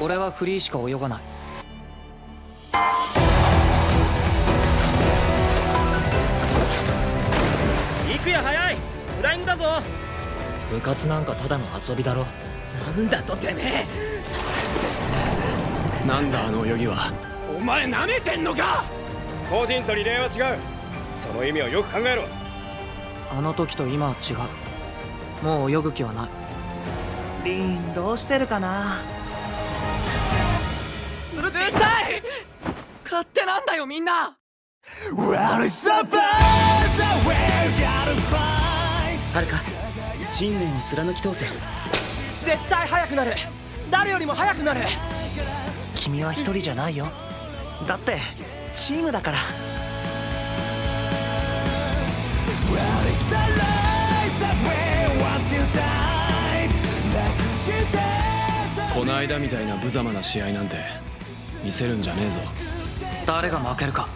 俺はフリーしか泳がない。 早い、フライングだぞ。部活なんかただの遊びだろ。なんだとてめえ。なんだあの泳ぎは。お前なめてんのか。個人とリレーは違う。その意味をよく考えろ。あの時と今は違う。もう泳ぐ気はない。リンどうしてるかな。うるさい。勝手なんだよみんな。 はるか、信念を貫き通せ。絶対速くなる。誰よりも速くなる。君は一人じゃないよ。だってチームだから。この間みたいな無様な試合なんて見せるんじゃねえぞ。誰が負けるか。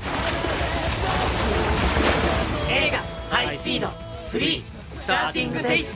映画ハイスピードフリースターティングデイズ。